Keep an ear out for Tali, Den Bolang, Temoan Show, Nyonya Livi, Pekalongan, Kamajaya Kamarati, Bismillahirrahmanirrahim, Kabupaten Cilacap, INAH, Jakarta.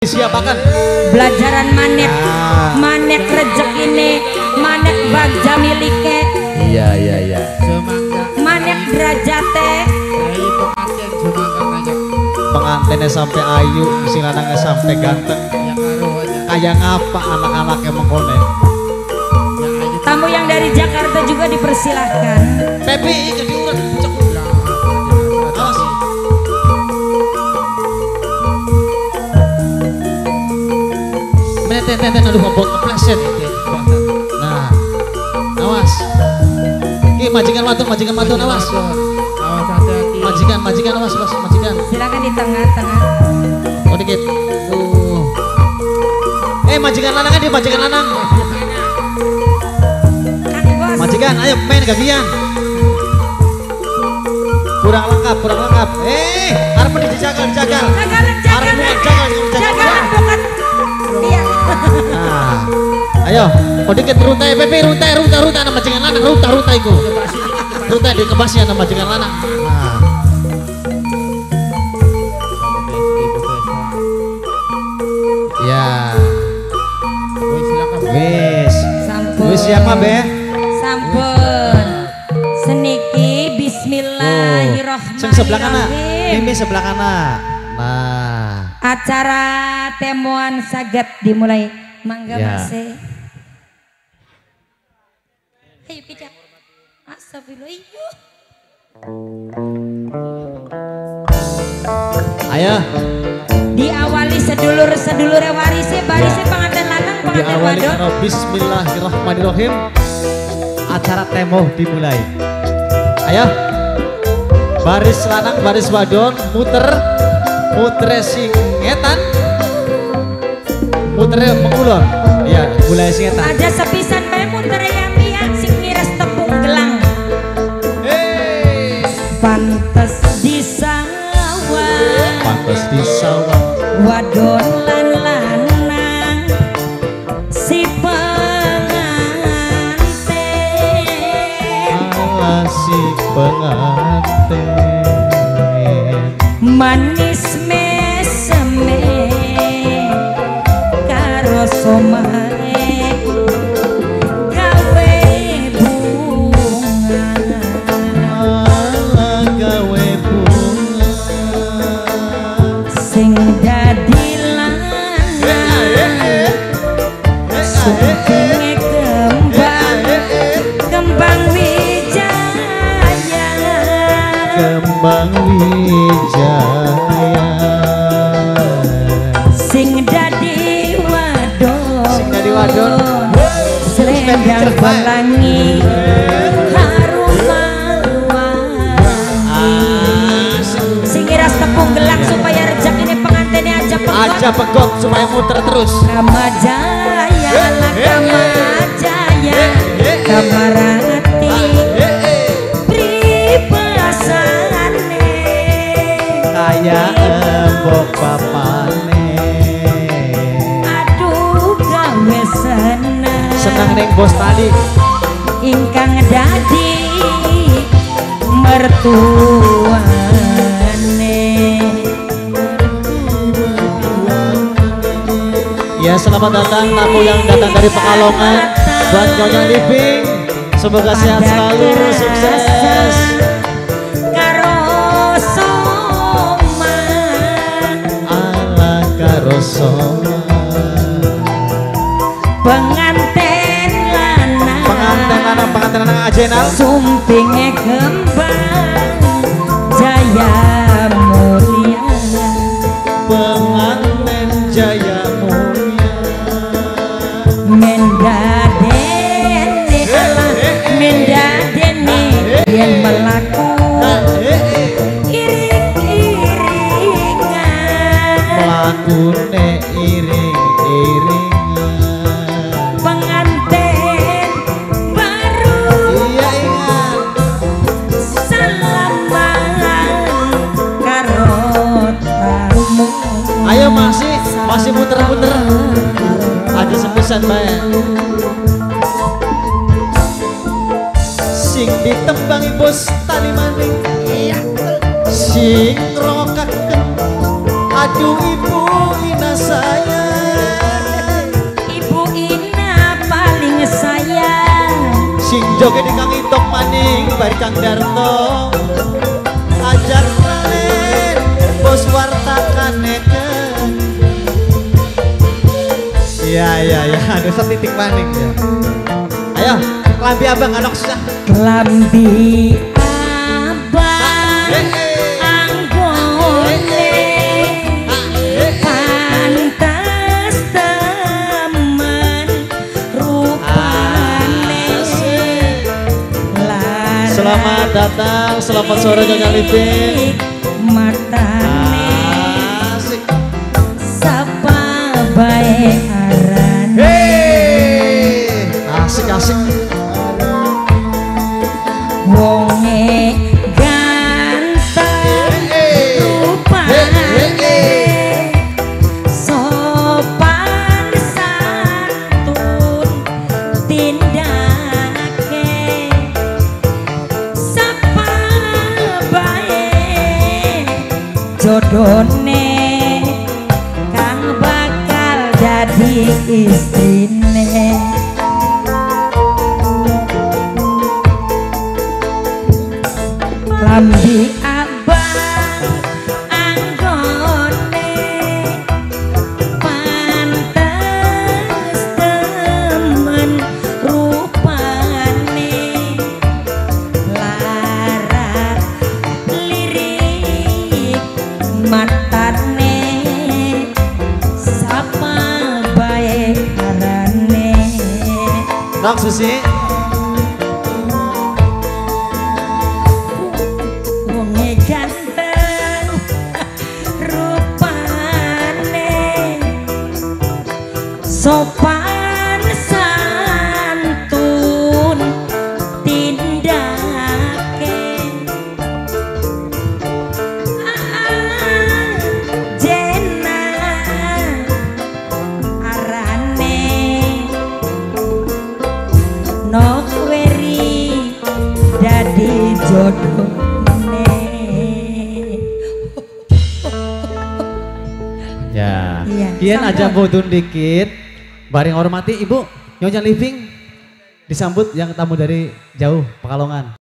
Siapakan belanjaran manek ya. Manek rezeki ini manek bagja milike iya manek derajate pengantinnya sampai ayu si lanangnya sampai ganteng kayak apa anak-anaknya mengkonek tamu yang dari Jakarta juga dipersilahkan Pepi jadi urat tenten aduh kompor kepleset. Nah, awas. Ki majikan matur awas. Majikan awas bos majikan. Silakan di tengah-tengah. Oh dikit. Majikan lanang kan dia majikan lanang. Majikan ayo main gagian. Kurang lengkap. Harap dijagal. Jangan. Nah, ayo, dikit runtai Pepe, runtai nama majikan lanang, runtai iku. Runtai di kebasnya nama majikan lanang. Nah. Ya. Wis. Sampun. Wis siapa, Be? Sampun. Seniki bismillahirrahmanirrahim. Sing sebelah kana. Mimi sebelah kana. Nah. Acara Temoan saged dimulai. Mangga ya. Masih. Ayo kita. Astagfirullah. Ayo. Diawali sedulur warisi barisi ya. Pengantin lanang pengantin wadon. Bismillahirrahmanirrahim. Acara temoh dimulai. Ayo. Baris lanang baris wadon muter singetan. Putere mengulur, ya mulai singetan. Ada sepisan bae putere yang pian sing miras tepung gelang. Pantes di sawah. Wadon lan lanang si pengantin. Manis mesem. Somae gawe bunga sing dadi lanang sumpinge kembang wijaya sing wadon selendang pelangi harum wangi singiras tepung gelang supaya rezekinya pengantinnya aja pekot supaya muter terus Kamajaya Kamarati pripasane kaya embok papane senang neng bos Tali ingkang dadi mertuane ya selamat datang tamu yang datang dari Pekalongan buat Nyonya Livi semoga sehat selalu sukses karosoman ala karosoman pengantin lanang ajenal sumpinge kembang Jayamulya pengantin Jayamulya mendadeni yang melaku iring-iringan melakune iring-iringan masih muter-muter aja sepisan bae sing ditembangi bos Tali maning iya sing rokaken aduh ibu Inah saya Bang Darto ajak malen bos wartakaneken. Ya aduh setitik maning ya. Ayo kelambi abang anak susah. Kelambi abang anggone pantas teman rupane. Selamat datang, selamat sore Nyonya Livin. Matane sapa bae aran. Asik wonge ganteng rupane sopan santun tindake sapa bae jodone kang bakal jadi istrine. Kelambi abang anggone pantas temen rupane larat lirik matane sapa bae arane. Nok Susi sopan santun tindake jena arane nok weri jadi jodoh. Ya, kian aja bodun dikit. Bareng hormati Ibu Nyonya Livin disambut yang tamu dari jauh Pekalongan.